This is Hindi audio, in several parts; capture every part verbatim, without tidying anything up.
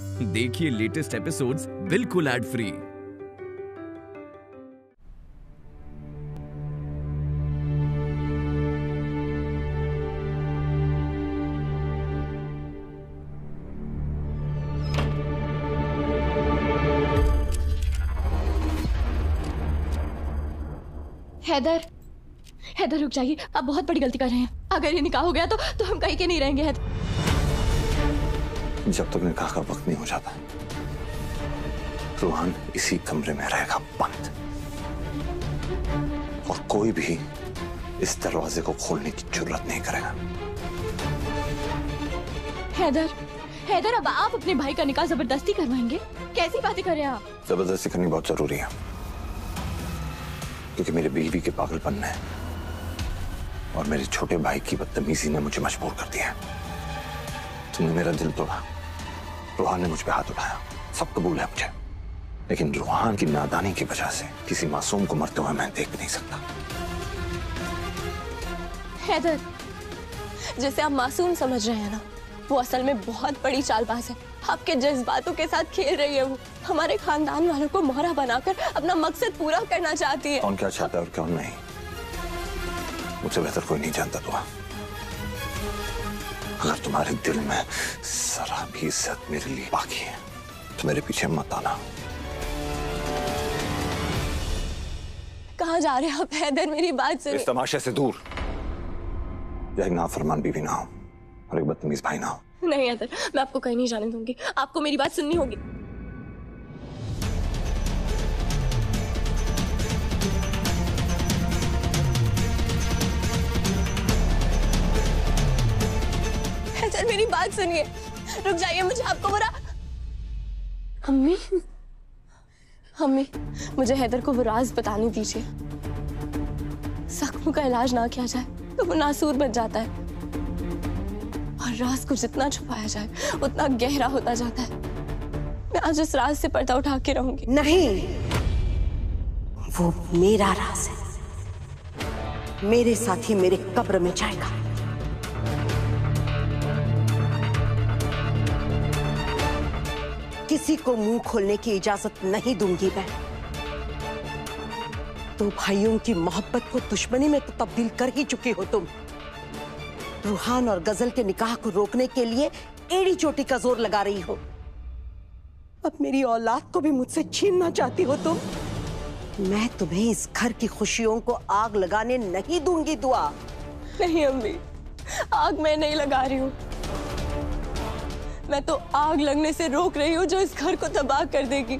देखिए लेटेस्ट एपिसोड्स बिल्कुल एड फ्री। हैदर, हैदर रुक जाइए, आप बहुत बड़ी गलती कर रहे हैं। अगर ये निकाह हो गया तो तो हम कहीं के नहीं रहेंगे हैदर। जब तक निकाह का वक्त नहीं हो जाता, रूहान इसी कमरे में रहेगा बंद और कोई भी इस दरवाजे को खोलने की जरूरत नहीं करेगा। हैदर, हैदर अब आप अपने भाई का निकाह जबरदस्ती करवाएंगे? कैसी बातें कर रहे हैं आप? जबरदस्ती करनी बहुत जरूरी है क्योंकि मेरे बीवी के पागलपन ने और मेरे छोटे भाई की बदतमीजी ने मुझे मजबूर कर दिया। तुमने मेरा दिल तोड़ा, रूहान ने मुझ पे हाथ उठाया, सब कबूल है मुझे, लेकिन रूहान की नादानी की वजह से किसी मासूम को मरते हुए मैं देख भी नहीं सकता। हैदर, जिसे आप मासूम समझ रहे हैं ना, वो असल में बहुत बड़ी चालबाज है। आपके जज्बातों के साथ खेल रही है वो। हमारे खानदान वालों को मोहरा बनाकर अपना मकसद पूरा करना चाहती है। कौन क्या चाहता है और कौन नहीं, मुझसे बेहतर कोई नहीं जानता। दुआ, अगर तुम्हारे दिल में जरा भी इज्जत मेरे लिए बाकी है तो मेरे पीछे मत आना। कहाँ जा रहे हो आप? हैदर, मेरी बात सुनो। इस तमाशे से दूर। एक नाफरमान बीवी ना हो और एक बदतमीज भाई ना हो। नहीं यार, मैं आपको कहीं नहीं जाने दूंगी। आपको मेरी बात सुननी होगी। हैदर, मेरी बात सुनिए। रुक जाइए, मुझे आपको बुरा। अम्मी, अम्मी, मुझे हैदर को वो राज बताने दीजिए। जख्म का इलाज ना किया जाए तो वो नासूर बच जाता है और राज को जितना छुपाया जाए उतना गहरा होता जाता है। मैं आज उस राज से पर्दा उठा के रहूंगी। नहीं, वो मेरा राज है। मेरे साथ ही मेरे कब्र में जाएगा। किसी को मुंह खोलने की इजाजत नहीं दूंगी मैं। तो भाइयों की मोहब्बत को दुश्मनी में तो तब्दील कर ही चुकी हो तुम। रूहान और गजल के निकाह को रोकने के लिए एड़ी चोटी का जोर लगा रही हो। अब मेरी औलाद को भी मुझसे छीनना चाहती हो तुम। मैं तुम्हें इस घर की खुशियों को आग लगाने नहीं दूंगी दुआ। नहीं अम्मी, आग मैं नहीं लगा रही हूँ। मैं तो आग लगने से रोक रही हूँ जो इस घर को तबाह कर देगी।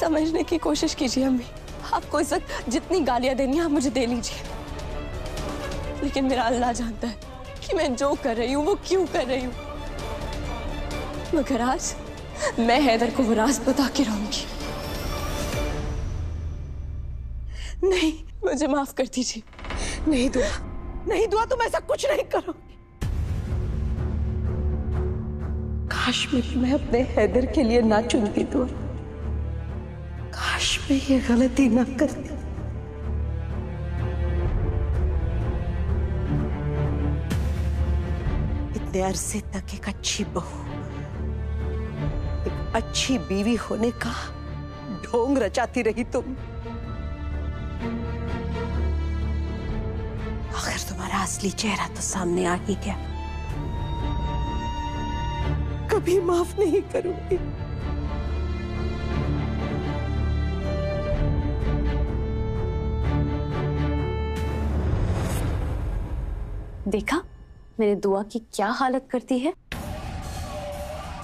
समझने की कोशिश कीजिए अम्मी। आपको इस वक्त जितनी गालियां देनी है आप मुझे दे लीजिए, लेकिन मेरा अल्लाह जानता है कि मैं जो कर रही हूँ वो क्यों कर रही हूँ। मगर आज मैं हैदर को वो राज बता के रहूंगी। नहीं, मुझे माफ कर दीजिए। नहीं दुआ, नहीं दुआ, तुम ऐसा कुछ नहीं करोगी। काश मेरी मैं अपने हैदर के लिए ना चुनती दुआ। काश मैं ये गलती ना करती। अरसे तक एक अच्छी बहू, एक अच्छी बीवी होने का ढोंग रचाती रही तुम। आखिर तुम्हारा असली चेहरा तो सामने आ ही गया। कभी माफ नहीं करूंगी। देखा मैंने दुआ की क्या हालत करती है।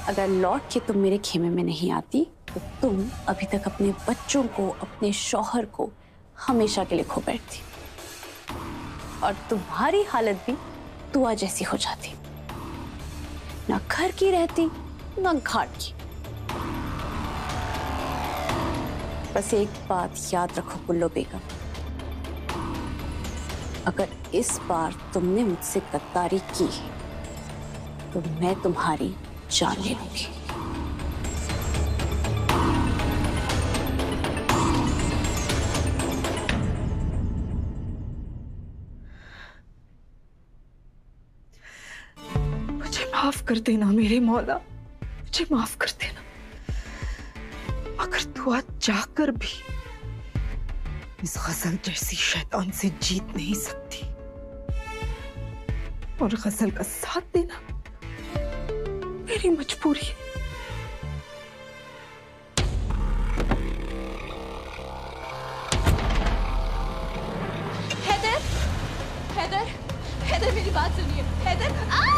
अगर लौट के तुम मेरे खेमे में नहीं आती तो तुम अभी तक अपने बच्चों को, अपने शौहर को हमेशा के लिए खो बैठती और तुम्हारी हालत भी दुआ जैसी हो जाती। ना घर की रहती ना घाट की। बस एक बात याद रखो गुल्लो बेगम, अगर इस बार तुमने मुझसे गद्दारी की तो मैं तुम्हारी जान ले लूंगी। मुझे माफ कर देना मेरे मौला, मुझे माफ कर देना, अगर दुआ चाह कर भी इस ग़ज़ल जैसी शैतान से जीत नहीं सकती और ग़ज़ल का साथ देना मेरी मजबूरी है। हैदर, हैदर, हैदर मेरी बात सुनिए। हैदर आ!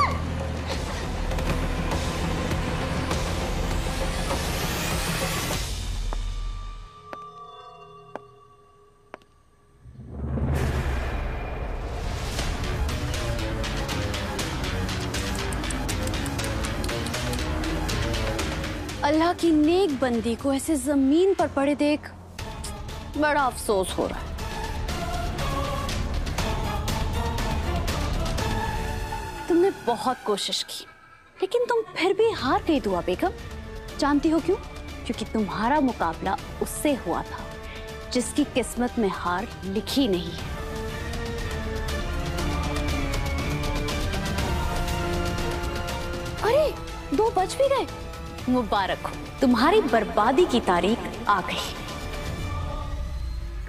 अल्लाह की नेक बंदी को ऐसे जमीन पर पड़े देख बड़ा अफसोस हो रहा है। तुमने बहुत कोशिश की लेकिन तुम फिर भी हार गई दुआ बेगम। जानती हो क्यों? क्योंकि तुम्हारा मुकाबला उससे हुआ था जिसकी किस्मत में हार लिखी नहीं है। अरे दो बच भी गए, मुबारक हो, तुम्हारी बर्बादी की तारीख आ गई।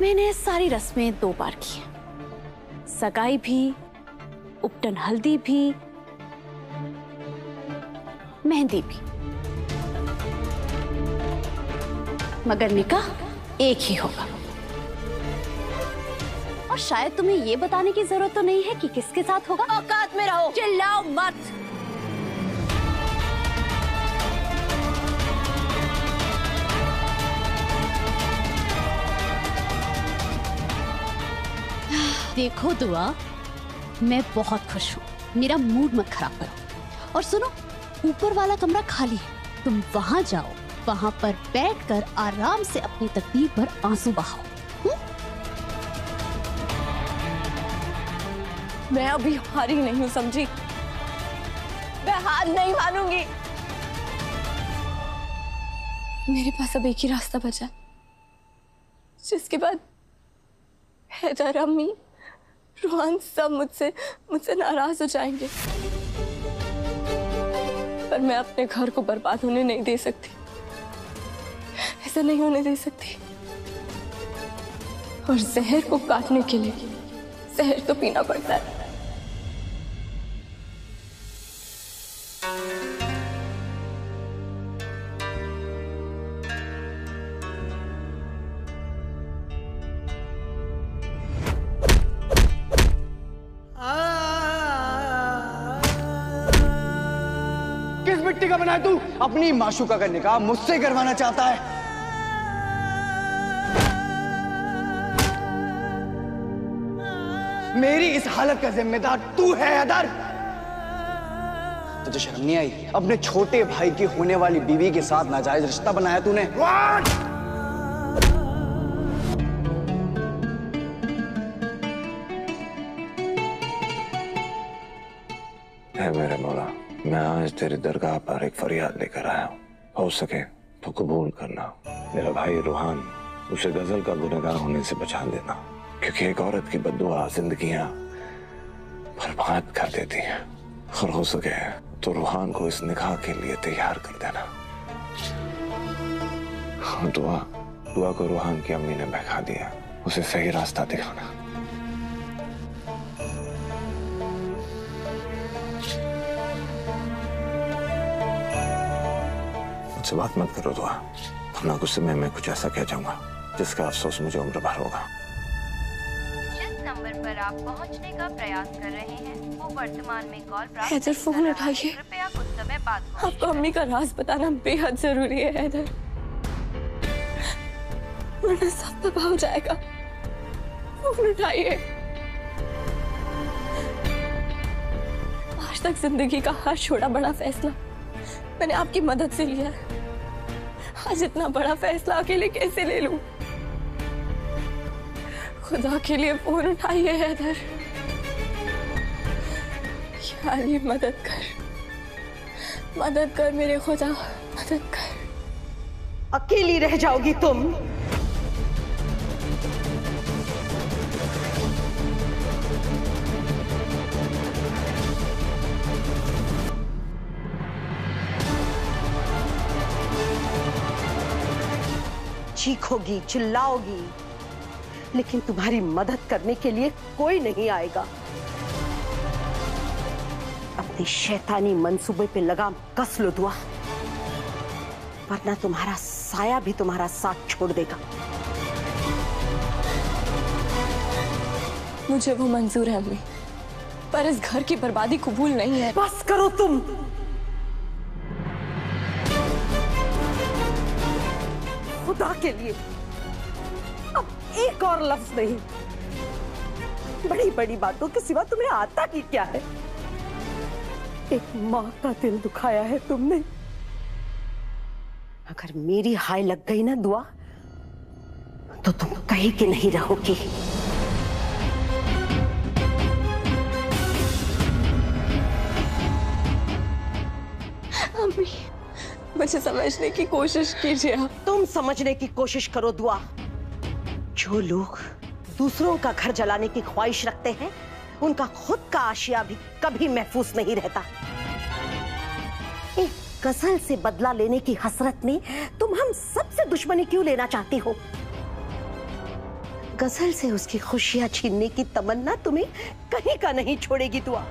मैंने सारी रस्में दो बार की हैं, सगाई भी, उपटन हल्दी भी, मेहंदी भी, मगर निकाह एक ही होगा। और शायद तुम्हें ये बताने की जरूरत तो नहीं है कि किसके साथ होगा। औकात में रहो, चिल्लाओ मत। देखो दुआ, मैं बहुत खुश हूँ, मेरा मूड मत खराब करो। और सुनो, ऊपर वाला कमरा खाली है, तुम वहां जाओ, वहां पर बैठकर आराम से अपनी तकदीर पर आंसू बहाओ। मैं अभी हारी नहीं हूँ, समझी? मैं हार नहीं मानूंगी। मेरे पास अब एक ही रास्ता बचा, जिसके बाद हैदर, अम्मी, रूहान सब मुझसे मुझसे नाराज हो जाएंगे, पर मैं अपने घर को बर्बाद होने नहीं दे सकती। ऐसा नहीं होने दे सकती। और जहर को काटने के लिए जहर तो पीना पड़ता है। मिट्टी का बनाए तू? अपनी माशूका का निकाह मुझसे करवाना चाहता है। मेरी इस हालत का जिम्मेदार तू है हैदर। तुझे शर्म नहीं आई? अपने छोटे भाई की होने वाली बीवी के साथ नाजायज रिश्ता बनाया तूने। है मेरे मौला, मैं आज तेरी दरगाह पर एक फरियाद लेकर आया हूँ, हो सके तो कबूल करना। मेरा भाई रूहान, उसे गजल का गुनहगार होने से बचा देना, क्योंकि एक औरत की बद्दुआ जिंदगियां बर्बाद कर देती है। और हो सके तो रूहान को इस निकाह के लिए तैयार कर देना। दुआ दुआ को रूहान की अम्मी ने बहका दिया, उसे सही रास्ता दिखाना। से बात मत करो दुआ, वरना गुस्से में मैं कुछ ऐसा कह जाऊंगा जिसका अफसोस मुझे उम्र भर होगा। जिस नंबर पर आप पहुंचने का प्रयास कर रहे हैं वो वर्तमान में कॉल प्राप्त हैदर, फोन उठाइए। कृपया कुछ समय बाद आपको अम्मी का राज बताना बेहद जरूरी है हैदर, वरना सब तबाह हो जाएगा। फोन उठाइए। आज तक जिंदगी का हर छोटा बड़ा फैसला मैंने आपकी मदद से लिया है, आज इतना बड़ा फैसला अकेले कैसे ले लूं? खुदा के लिए फोन उठाइए हैदर। या अली, मदद कर, मदद कर मेरे खुदा, मदद कर। अकेली रह जाओगी तुम। चीखोगी, चिल्लाओगी, लेकिन तुम्हारी मदद करने के लिए कोई नहीं आएगा। अपने शैतानी मंसूबे पे लगाम कस लो दुआ, वरना तुम्हारा साया भी तुम्हारा साथ छोड़ देगा। मुझे वो मंजूर है अम्मी, पर इस घर की बर्बादी कबूल नहीं है। बस करो तुम। खुदा के लिए अब एक और लफ्ज नहीं। बड़ी बड़ी बातों के सिवा तुम्हें आता ही क्या है? एक माँ का दिल दुखाया है तुमने। अगर मेरी हाय लग गई ना दुआ, तो तुम कहीं की नहीं रहोगी। अम्मी, मुझे समझने की कोशिश कीजिए आप। तुम समझने की कोशिश करो दुआ। जो लोग दूसरों का घर जलाने की ख्वाहिश रखते हैं, उनका खुद का आशिया भी कभी महफूज नहीं रहता। एक गजल से बदला लेने की हसरत में तुम हम सबसे दुश्मनी क्यों लेना चाहती हो? गजल से उसकी खुशियां छीनने की तमन्ना तुम्हें कहीं का नहीं छोड़ेगी दुआ।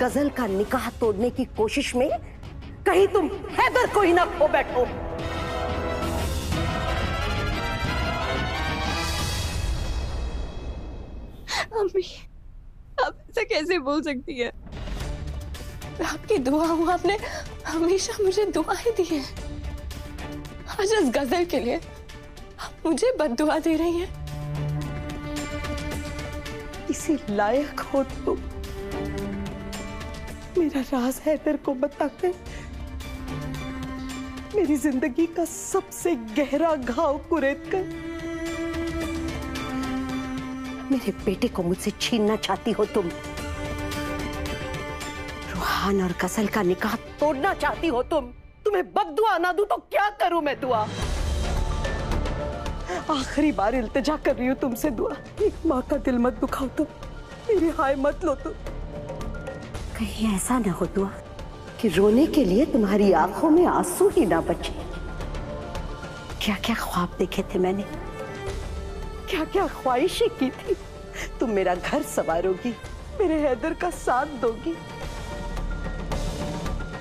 गजल का निकाह तोड़ने की कोशिश में कहीं तुम हैदर को ही ना खो बैठो। अम्मी, आप ऐसा कैसे बोल सकती है? आपकी दुआ हूँ, आपने हमेशा मुझे दुआएं दी है। आज इस गजल के लिए आप मुझे बददुआ दे रही हैं। इसी लायक हो तुम मेरा राज हैदर को बताकर मेरी जिंदगी का सबसे गहरा घाव कुरेद कर मेरे बेटे को मुझसे छीनना चाहती हो। तुम रूहान और ग़ज़ल का निकाह तोड़ना चाहती हो। तुम तुम्हें बद्दुआ ना दूं तो क्या करूं मैं दुआ? आखिरी बार इल्तिजा कर रही हूं तुमसे दुआ, एक माँ का दिल मत दुखाओ तुम, मेरी हाय मत लो तुम। कहीं ऐसा ना हो दुआ कि रोने के लिए तुम्हारी आंखों में आंसू ही ना बचे। क्या क्या ख्वाब देखे थे मैंने, क्या क्या ख्वाहिशें की थी। तुम मेरा घर संवारोगी, मेरे हैदर का साथ दोगी,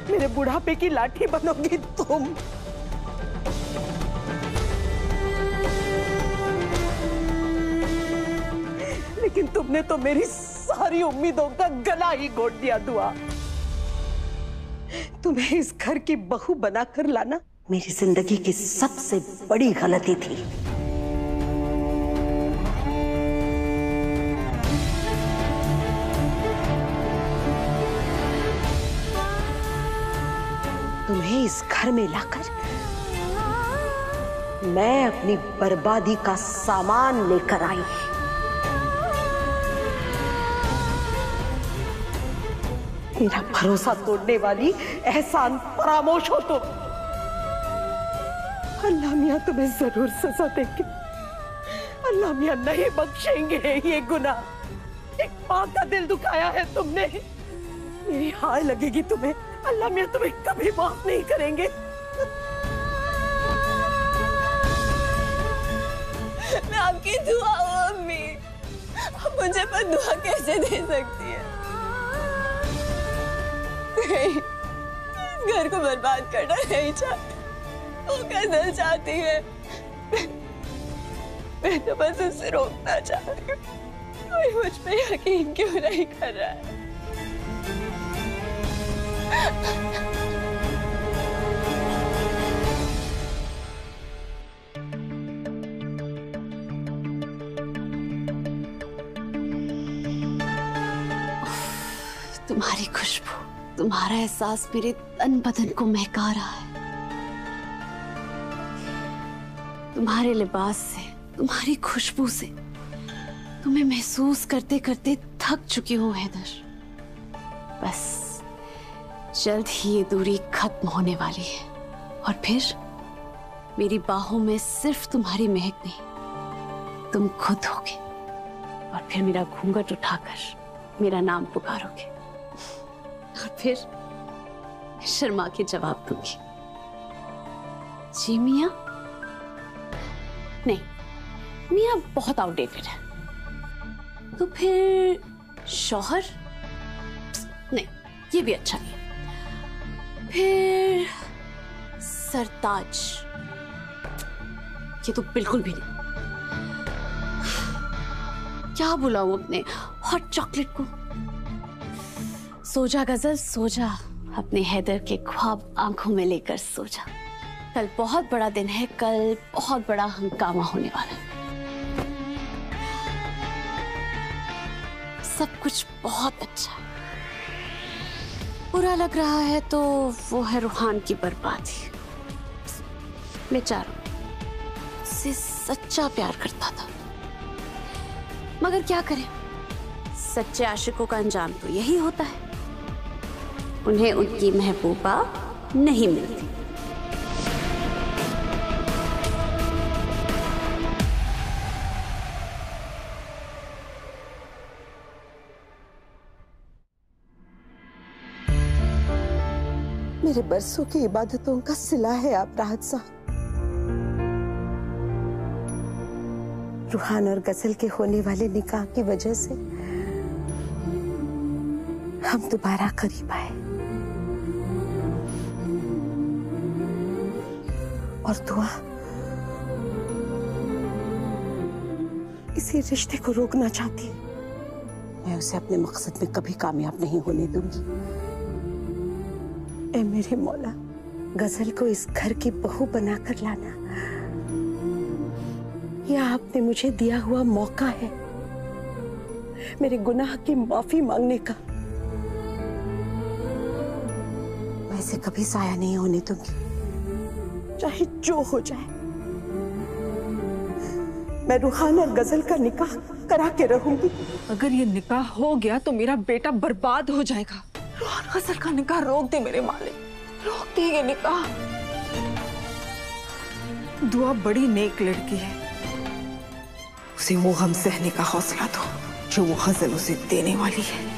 मेरे बुढ़ापे की लाठी बनोगी तुम। लेकिन तुमने तो मेरी सारी उम्मीदों का गला ही घोट दिया दुआ। तुम्हें इस घर की बहू बनाकर लाना मेरी जिंदगी की सबसे बड़ी गलती थी। तुम्हें इस घर में लाकर मैं अपनी बर्बादी का सामान लेकर आई। मेरा भरोसा तोड़ने वाली एहसान फरामोश हो तुम। अल्लाह मियां तुम्हें जरूर सजा देंगे। अल्लाह मियां नहीं बख्शेंगे ये गुनाह। एक माँ का दिल दुखाया है तुमने, मेरी हाय लगेगी तुम्हें। अल्लाह मियां तुम्हें कभी माफ नहीं करेंगे। मैं आपकी दुआ हूँ अम्मी, आप मुझे पर दुआ कैसे दे सकती है? नहीं, घर को बर्बाद करना नहीं चाहती, वो ग़ज़ल चाहती है। मैं तो बस उसे रोकना चाहती हूँ। कोई मुझ पे यकीन क्यों नहीं कर रहा है? तुम्हारी खुशबू, तुम्हारा एहसास मेरे तन बदन को महका रहा है। तुम्हारे लिबास से, तुम्हारी खुशबू से तुम्हें महसूस करते करते थक चुकी हूं हैदर। बस जल्द ही ये दूरी खत्म होने वाली है और फिर मेरी बाहों में सिर्फ तुम्हारी महक नहीं, तुम खुद होगे और फिर मेरा घूंघट उठाकर मेरा नाम पुकारोगे और फिर शर्मा के जवाब दूंगी जी मियां नहीं, मियाँ बहुत आउटडेटेड है। तो फिर शौहर? नहीं, ये भी अच्छा नहीं है। फिर सरताज? ये तो बिल्कुल भी नहीं। क्या बुलाऊं अपने हॉट चॉकलेट को? सोजा गजल सोजा, अपने हैदर के ख्वाब आंखों में लेकर सोजा। कल बहुत बड़ा दिन है, कल बहुत बड़ा हंगामा होने वाला है। सब कुछ बहुत अच्छा। बुरा लग रहा है तो वो है रूहान की बर्बादी। बेचारा, उसे सच्चा प्यार करता था, मगर क्या करें, सच्चे आशिकों का अंजाम तो यही होता है, उन्हें उनकी महबूबा नहीं मिलती। मेरे बरसों की इबादतों का सिला है आप राहत साहब। रूहान और गजल के होने वाले निकाह की वजह से हम दोबारा करीब आए और दुआ इसी रिश्ते को रोकना चाहती। मैं उसे अपने मकसद में कभी कामयाब नहीं होने दूंगी। ऐ मेरे मौला, गजल को इस घर की बहू बनाकर लाना यह आपने मुझे दिया हुआ मौका है मेरे गुनाह की माफी मांगने का। मैं इसे कभी साया नहीं होने दूंगी, चाहे जो हो जाए। मैं रूहान और गजल का निकाह करा के रहूंगी। अगर ये निकाह हो गया तो मेरा बेटा बर्बाद हो जाएगा। रूहान गजल का निकाह रोक दे मेरे मालिक, रोक दे ये निकाह। दुआ बड़ी नेक लड़की है, उसे वो गम सहने का हौसला दो जो वो गजल उसे देने वाली है।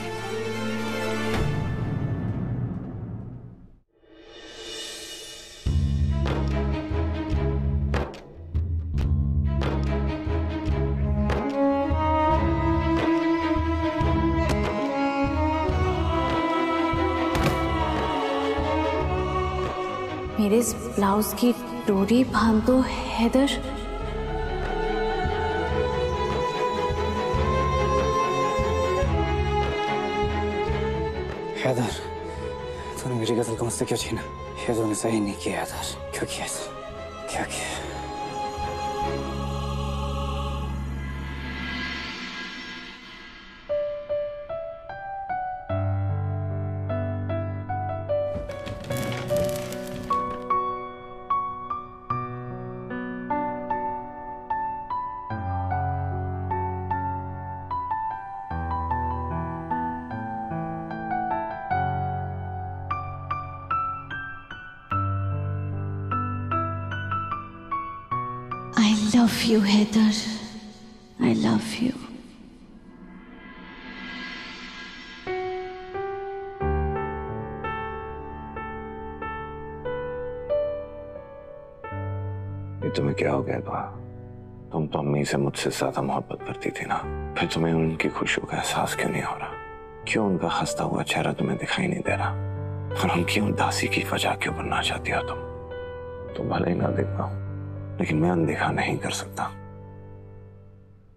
मेरे इस ब्लाउज की डोरी बांध दो हैदर। हैदर, तूने मेरी गजल को मुझसे क्यों छीना? ये तूने सही नहीं किया हैदर। क्यों किया ऐसा? क्या किया? I love you, Haider. I love you. ये तुम्हें क्या हो गया दुआ? तुम तो अम्मी से मुझसे ज्यादा मोहब्बत करती थी ना, फिर तुम्हें उनकी खुशियों का एहसास क्यों नहीं हो रहा? क्यों उनका हंसता हुआ चेहरा तुम्हें दिखाई नहीं दे रहा? और उनकी उदासी की वजह क्यों बनना चाहती हो तुम? तुम भले ही ना देख पाओ, लेकिन मैं अनदेखा नहीं कर सकता।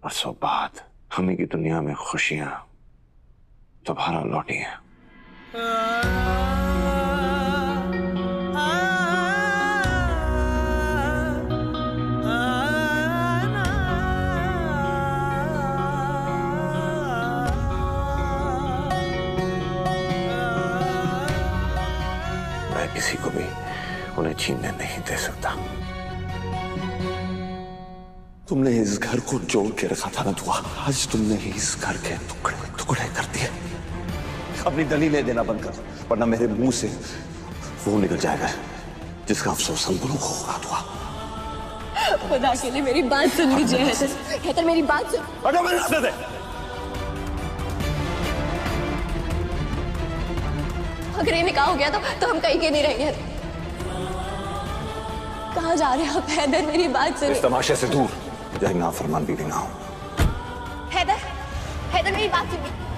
परसों बाद हमें की दुनिया में खुशियां दोबारा लौटी हैं। मैं किसी को भी उन्हें छीनने नहीं दे सकता। तुमने इस घर को जोड़ के रखा था ना दुआ, आज तुमने इस घर के टुकड़े टुकड़े कर दिए। अपनी दलीलें देना बंद कर, वरना मेरे मुंह से वो निकल जाएगा जिसका अफसोस हम लोगों को होगा। दुआ, खुदा के लिए मेरी बात सुन लीजिए हैदर। हैदर मेरी बात सुन। अरे मेरे रास्ते से, अगर ये निकाह हो गया तो तो हम कहीं के नहीं रहेंगे। कहाँ जा रहे हो हैदर? मेरी बात सुन। इस तमाशे से दूर। चाहे नाफरमान बीवी ना हो। हैदर, हैदर मेरी बात सुनिए।